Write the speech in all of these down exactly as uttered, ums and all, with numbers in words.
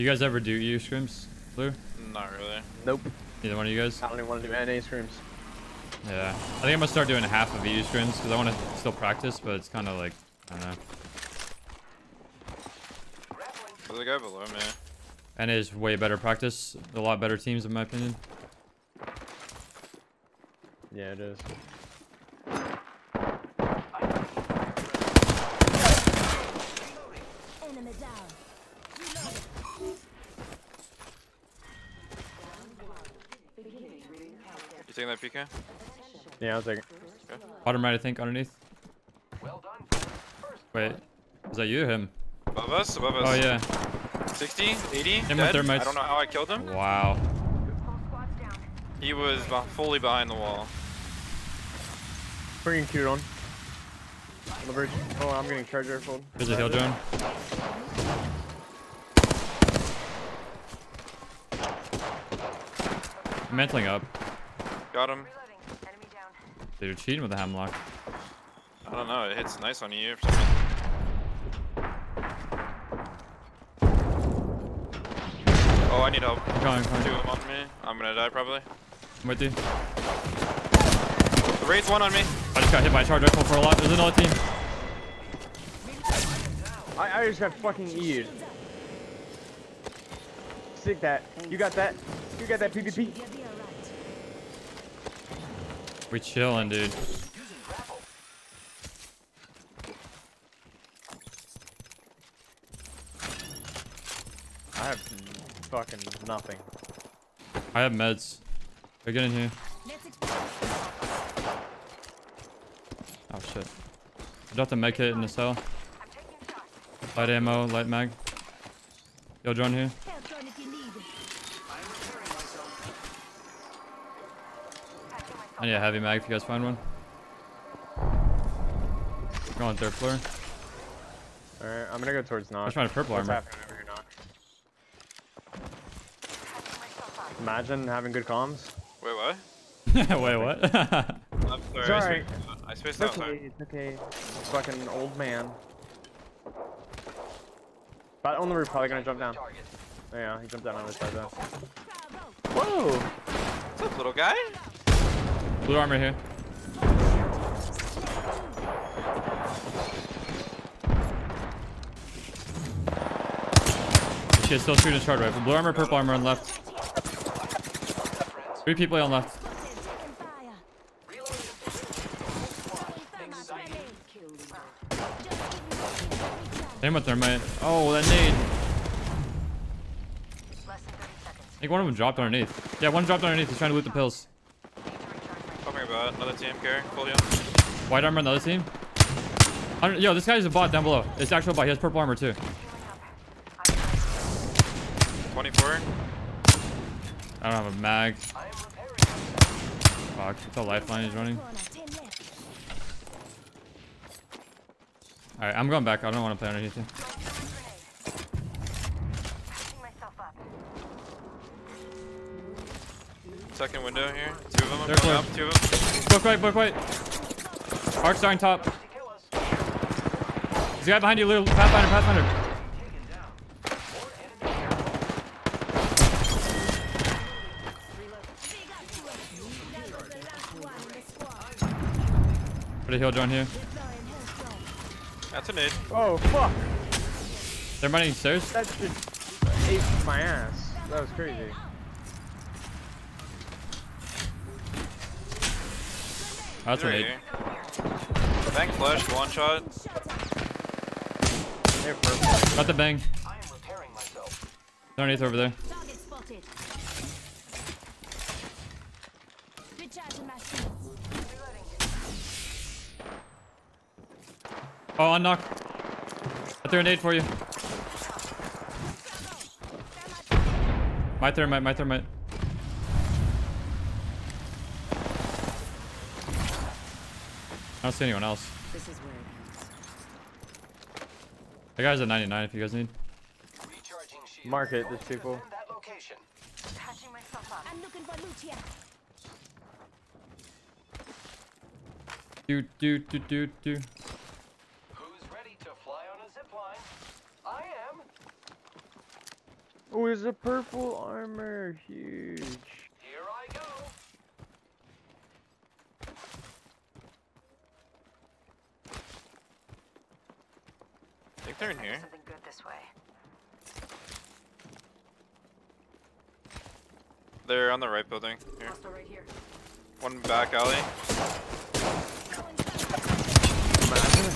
Do you guys ever do E U scrims, Blue? Not really. Nope. Either one of you guys? I don't even want to do N A scrims. Yeah. I think I'm gonna start doing half of E U scrims because I want to still practice, but it's kind of like, I don't know. There's a guy below me. And it is way better practice. A lot better teams, in my opinion. Yeah, it is. You taking that P K? Yeah, I'll take it. Okay. Bottom right, I think, underneath. Well done. Wait, is that you or him? Above us, above us. Oh, yeah. sixty, eighty, him dead. With I don't know how I killed him. Wow. He was fully behind the wall. Bringing Q on. Oh, I'm getting charger rifled. There's a hill drone. I'm mantling up. Got him. Dude, you're cheating with the hemlock. I don't know, it hits nice on you. Oh, I need help. I'm coming, coming. Two of them on me. I'm gonna die probably. I'm with you. The raid's one on me. I just got hit by a charge rifle for a lot. There's another team. I, I just got fucking E U'd. Sick that. You got that. You got that P V P. We chilling, dude. I have fucking nothing. I have meds. Go get in here. Oh shit. I dropped a med kit in the cell. Light ammo, light mag. Yo, drone here. I need a heavy mag if you guys find one. Go on third floor. Alright, I'm gonna go towards Knock. I'm trying to purple armor. What's happening over here, Knock? Imagine having good comms. Wait, what? Wait, what? I'm sorry. It's alright. I spaced out. It's okay. It's okay. Fucking old man. But on the roof, probably gonna jump down. Oh, yeah, he jumped down on this side though. Whoa! What's up, little guy? Blue armor here. Shit, still shooting shard rifle. Blue armor, purple armor on left. Three people on left. Damn it, thermite. Oh, that nade. I think one of them dropped underneath. Yeah, one dropped underneath. He's trying to loot the pills. Uh, another team, carry, pull you. White armor, another team. Yo, this guy is a bot down below. It's actual bot. He has purple armor too. twenty-four. I don't have a mag. Fuck, the lifeline is running. Alright, I'm going back. I don't want to play on anything. Second window here. Two of them. They're going up. Two of them. Book right, book right. Arc starting top. There's a guy behind you, Lou. Pathfinder, Pathfinder. Put a heal drone here. That's a nade. Oh, fuck. They're running stairs? That just ate my ass. That was crazy. That's right. Bang flash, one shot. Got the bang. I am repairing myself. Underneath over there. Oh, unlock. I threw a nade for you. My thermite, my thermite. I don't see anyone else. This is where it ends. That guy's at ninety-nine if you guys need. Mark it, there's people. Do, do, do, do, do. Who's ready to fly on a zipline? I am. Oh, it's a purple armor. Huge. Here I go. I think they're in here. Something good this way. They're on the right building. Here. Right here. One back alley.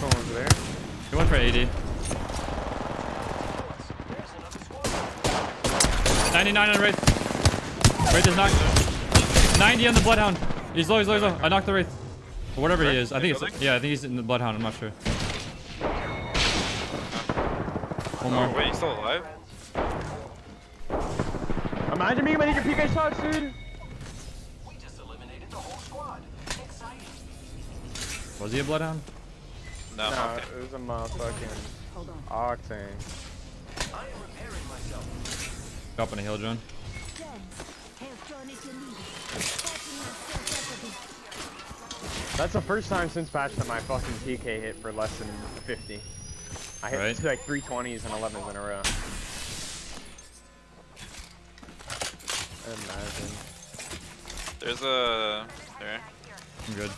Someone's there. He went for eighty. ninety-nine on the Wraith. Wraith is knocked. ninety on the Bloodhound. He's low, he's low, he's low. I knocked the Wraith. Or whatever he is. I think it's, yeah, I think he's in the Bloodhound. I'm not sure. One more. Oh, wait, he's still alive? Imagine me when I need your P K shots, dude. We just eliminated the whole squad. Exciting. Was he a Bloodhound? No, no okay. It was a motherfucking Octane. I am repairing myself. Up on a hill, John. That's the first time since patch that my fucking P K hit for less than fifty. I hit right. like three twenties and elevens in a row. Imagine. There's a... There. I'm good.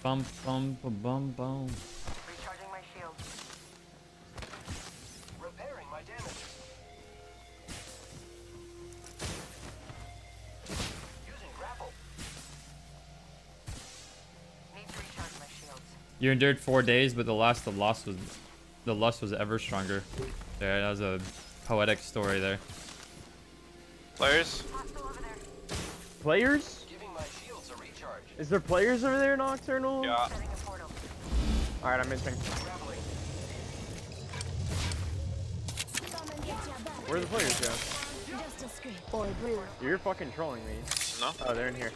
Bum bum bum bum bum. Recharging my shield. Repairing my damage. Using grapple. Need to recharge my shields. You endured four days, but the last the loss was the lust was ever stronger. There, that was a poetic story there. Players? Players? Is there players over there, Nocturnal? Yeah. Alright, I'm missing. Where are the players go? You're fucking trolling me. No. Oh, they're in here.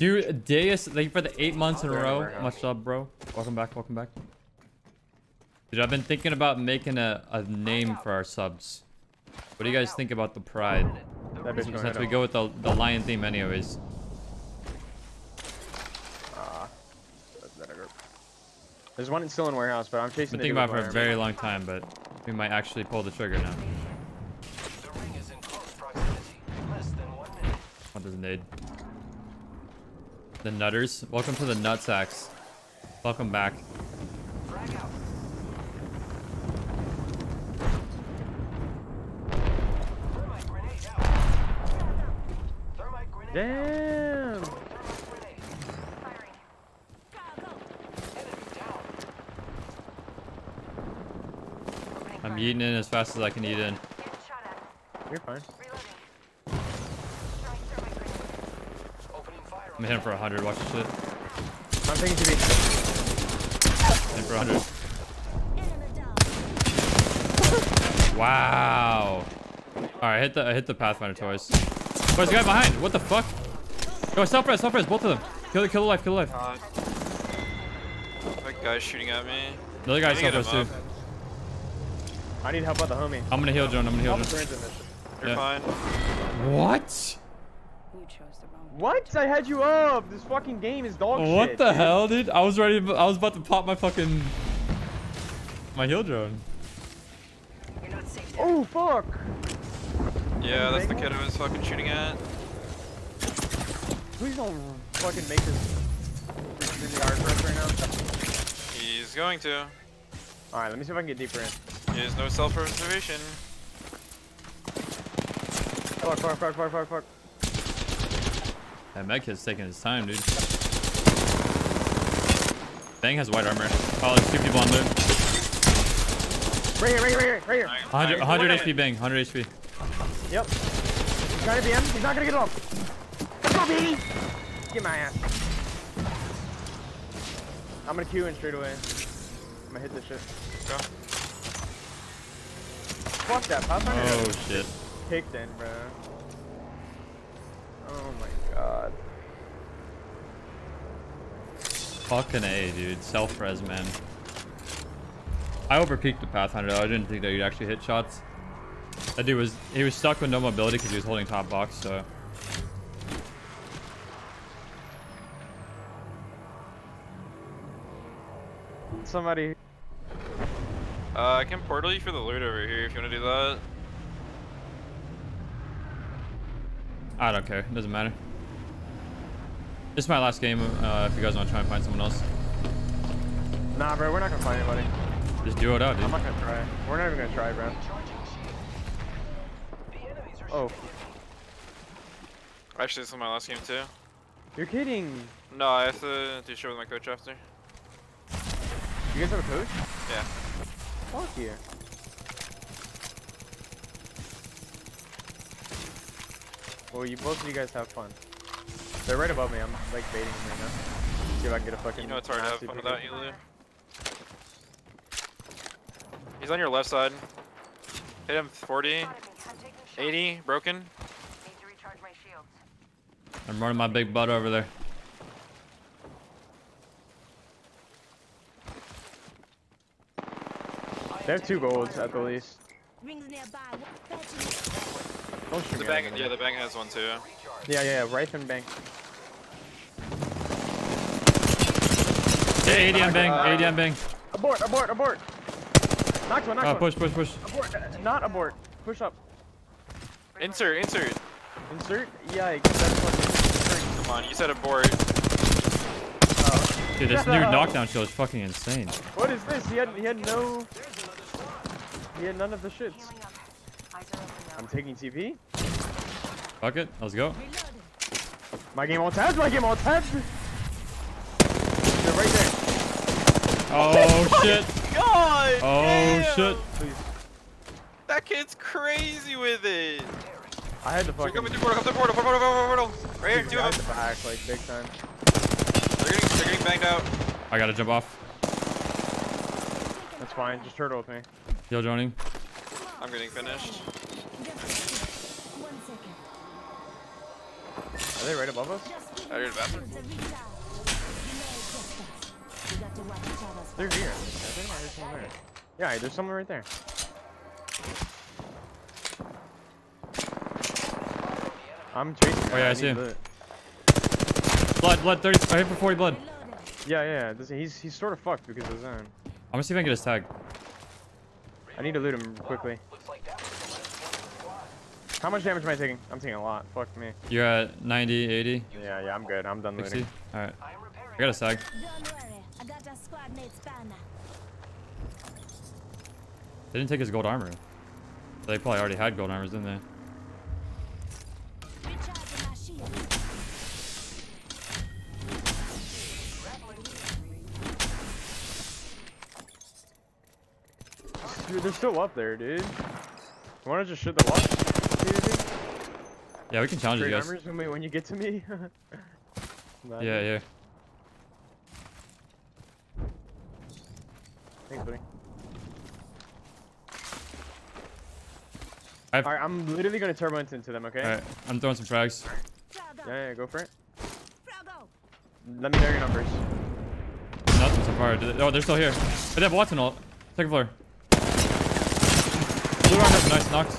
Dude, Deus, thank you for the eight months in a row. Much love, bro. Welcome back, welcome back. Dude, I've been thinking about making a, a name for our subs. What do you guys think about the pride? Since we go with the, the lion theme anyways. Uh, There's one still in warehouse, but I'm chasing I've been thinking about it for a very long time, but we might actually pull the trigger now. What does it need? The Nutters. Welcome to the Nutsacks. Welcome back. Damn! I'm eating in as fast as I can eat in. You're fine. I'm hitting for one hundred, watch this shit. I'm thinking to be... Hitting for one hundred. Wow. Alright, I hit the, I hit the Pathfinder twice. Oh, there's a guy behind! What the fuck? Yo, self res, self res, both of them. Kill, kill the life, kill the life. Uh, that guy's shooting at me. Another guy self res too. I need help out the homie. I'm gonna heal, Joan, I'm gonna heal, Joan. You're yeah. fine. What? What? I had you up. This fucking game is dog shit. What the hell, dude? I was ready. I was about to pop my fucking my heal drone. You're not safe. Oh fuck. Yeah, that's the kid I was fucking shooting at. Please don't fucking make this really hard for us right now. He's going to. All right, let me see if I can get deeper in. There's no self-preservation. Fuck! Fuck! Fuck! Fuck! Fuck! Fuck! That med kit's taking his time, dude. Bang has white armor. Oh, there's two people on loot. Right here, right here, right here, right here. one hundred, one hundred H P Bang, one hundred H P. Yep. He's got a B M, he's not gonna get it off. Let's go, baby! Get my ass. I'm gonna Q in straight away. I'm gonna hit this shit. Go. Fuck that, pop on it. Oh, shit. Kicked in, bro. Oh my god. Fucking A, dude. Self-res, man. I overpeaked the Pathfinder, though. I didn't think that you'd actually hit shots. That dude was... He was stuck with no mobility because he was holding top box, so... Somebody... Uh, I can portal you for the loot over here if you want to do that. I don't care. It doesn't matter. This is my last game, uh, if you guys want to try and find someone else. Nah, bro, we're not gonna find anybody. Just do it out, dude. I'm not gonna try. We're not even gonna try, bro. Oh. Actually, this is my last game, too. You're kidding. No, I have to do shit with my coach after. You guys have a coach? Yeah. Fuck yeah. Well, you both of you guys have fun. They're right above me. I'm like baiting them right now. See if I can get a fucking. You know it's hard to have fun without you, Lou. He's on your left side. Hit him forty, eighty, broken. Need to recharge my shields. I'm running my big butt over there. They have two golds at the least. Rings nearby. Don't shoot the bank, yeah, me. The bank has one too. Yeah, yeah, yeah, right from bank. Yeah, A D M bang, uh, A D M bang. Abort, abort, abort. Knocked one, knocked uh, one. Push, push, push. Abort, uh, not abort. Push up. Insert, insert. Insert? Yikes. That's fucking insert. Come on, you said abort. Oh. Dude, this new knockdown show is fucking insane. What is this? He had, he had no... He had none of the shits. I'm taking T P. Fuck it, let's go. My game all tabs, my game all tabs. They're right there. Oh, oh shit. God, oh damn. Shit. Please. That kid's crazy with it. I had to fucking. Come to portal, come to portal, portal, portal, portal. Right here, two of them. Back, like, big time. They're getting, they're getting banged out. I gotta jump off. That's fine, just turtle with me. Yo, joining. I'm getting finished. Are they right above us? Out of the bathroom. They're here. I think I heard someone there. Yeah, there's someone right there. I'm chasing. Oh yeah, I, I see him. Blood, blood, blood thirty. I hit for forty blood. Yeah, yeah. This, he's he's sort of fucked because of his own. I'm gonna see if I can get his tag. I need to loot him quickly. How much damage am I taking? I'm taking a lot. Fuck me. You're at ninety, eighty? Yeah, yeah, I'm good. I'm done sixty? Looting. Alright. I got a sag. They didn't take his gold armor. They probably already had gold armors, didn't they? Dude, they're still up there, dude. You wanna just shoot the watch? Yeah, we can challenge you guys. When, we, when you get to me. Nah, yeah, dude. Yeah. Thanks, buddy. I've... All right, I'm literally gonna turbo into them, okay? All right, I'm throwing some frags. Yeah, yeah, go for it. Let me know your numbers. Nothing so far. They... Oh, they're still here. Oh, they have Watson ult. Second floor. Nice knocks.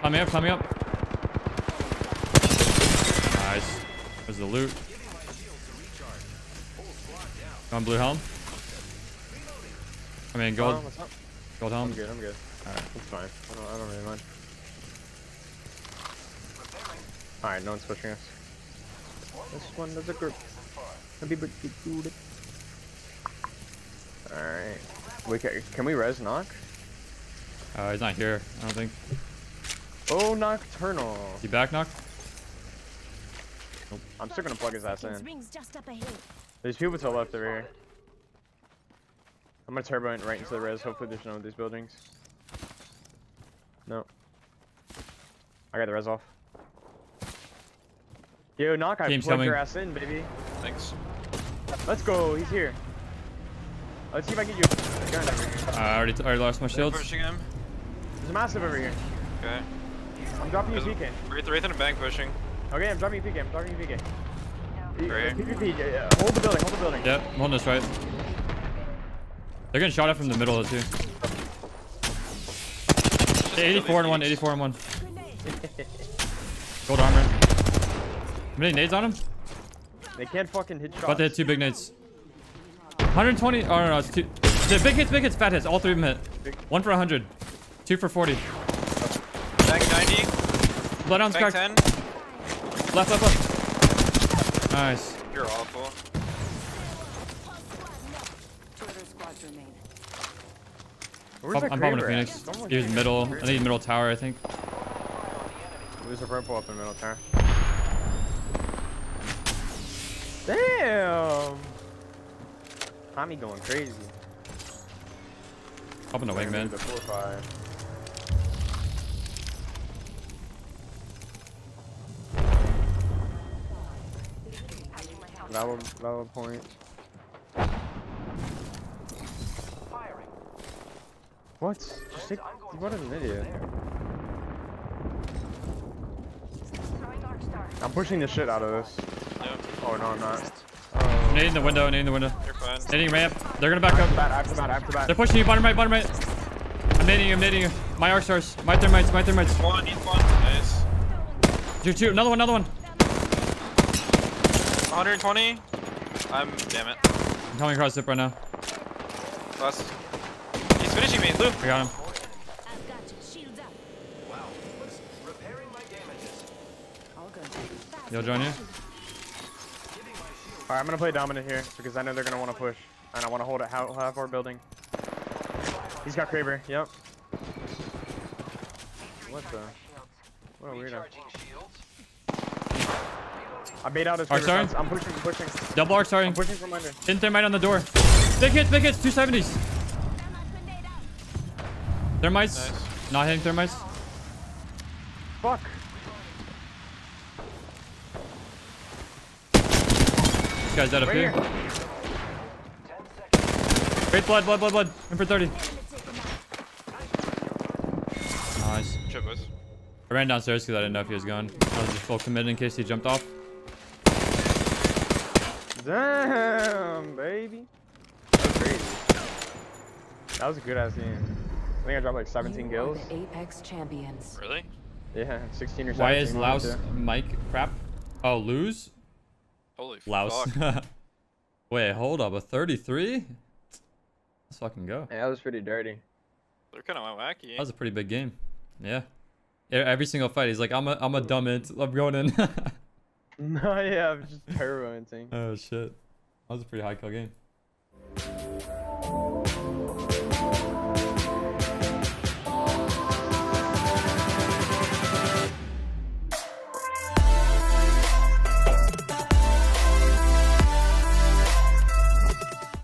Climb me up, climb me up. Nice. There's the loot. Come on, blue helm. I mean, gold. Oh, gold helm. I'm good, I'm good. Alright, it's fine. I don't, I don't really mind. Alright, no one's pushing us. This one does a group. Alright. Wait, can we res knock? Uh, he's not here, I don't think. Oh, Nocturnal. You back knock? Nope. I'm still gonna plug his ass in. There's people to the left over here. I'm gonna turbo it right into the res. Hopefully there's none of these buildings. No. I got the res off. Yo, knock, I plugged your ass in, baby. Thanks. Let's go, he's here. Let's see if I can get you a gun over here. I already, already lost my shields. Pushing him. There's a massive over here. Okay. I'm dropping you P K. Wraith and a bank pushing. Okay, I'm dropping you P K. I'm dropping you P K. No. P V P, yeah, yeah. Hold the building, hold the building. Yep, I'm holding this right. They're getting shot at from the middle, too. eighty-four and one, eighty-four and one. Gold armor. How many nades on him? They can't fucking hit shots. About to hit two big nades. one hundred twenty. Oh, no, no, it's two. The big hits, big hits, fat hits. All three of them hit. One for one hundred. Two for forty. Back ninety. Blood on cracked. ten. Left, left, left. Nice. You're awful. Where's I'm popping a Phoenix. He's middle. I need middle tower, I think. There's a purple up in middle tower. Damn. Tommy going crazy. Up in the wingman. Valid, valid point. Firing. What? Just take, what an idiot. I'm pushing the shit out of this. Yep. Oh no, I'm not. Oh, nade in the window, nade in the window. You're fine. Nading ramp. They're gonna back up. Bat, I have to bat, I have to bat. They're pushing you, bottom right, bottom right. I'm nading you, I'm nading you. My arc stars, my thermites, my thermites. One, he's one. Nice. Two, two, another one, another one. one hundred twenty. I'm, damn it. I'm coming across zip right now. Plus. He's finishing me, Luke. I got him. I've got you. Shields up. Wow. Repairing my damages. All good. Yo, join you. Alright, I'm gonna play dominant here because I know they're gonna wanna push. And I wanna hold it half, half our building. He's got Kraber, yep. What the? What a weirdo. I bait out his arc star. I'm pushing, I'm pushing. Double arc starting. I'm pushing from under. In thermite on the door. Big hits, big hits, two seventies. Thermites. Nice. Not hitting thermites. Fuck. This guy's dead up right here. here. Great blood, blood, blood, blood. In for thirty. Nice. Chippers. I ran downstairs because I didn't know if he was gone. I was just full committed in case he jumped off. Damn, baby. That was crazy. That was a good ass game. I think I dropped like seventeen kills. Apex champions. Really? Yeah, sixteen or seventeen. Why is Louse Mike crap? Oh, lose? Holy Louse. Fuck. Wait, hold up. A thirty-three? Let's fucking go. Yeah, that was pretty dirty. They're kind of wacky. That was a pretty big game. Yeah. Every single fight, he's like, I'm a, I'm a dumb it. I'm going in. No, yeah, I'm just turbo-inting. Oh, shit. That was a pretty high kill game.